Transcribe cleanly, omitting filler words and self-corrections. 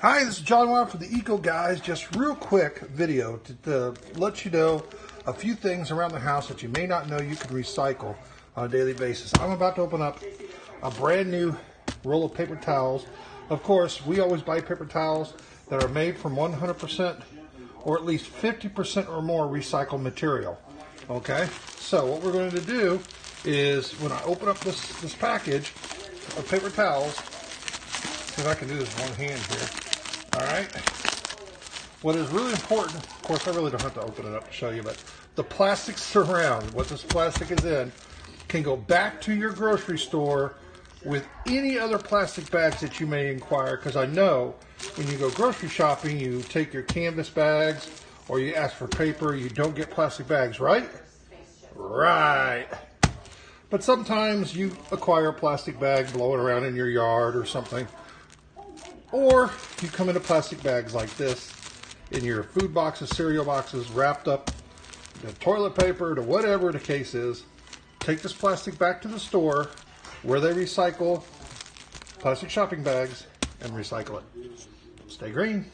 Hi, this is John Wild from The Eco Guys. Just real quick video to let you know a few things around the house that you may not know you can recycle on a daily basis. I'm about to open up a brand new roll of paper towels. Of course, we always buy paper towels that are made from 100% or at least 50% or more recycled material. Okay, so what we're going to do is when I open up this package of paper towels, see if I can do this one hand here. All right, what is really important, of course, I really don't have to open it up to show you, but the plastic surround, what this plastic is in, can go back to your grocery store with any other plastic bags that you may acquire, because I know when you go grocery shopping, you take your canvas bags or you ask for paper, you don't get plastic bags, right? Right. But sometimes you acquire a plastic bag blowing around in your yard or something. Or you come into plastic bags like this in your food boxes, cereal boxes, wrapped up in toilet paper to whatever the case is. Take this plastic back to the store where they recycle plastic shopping bags and recycle it. Stay green.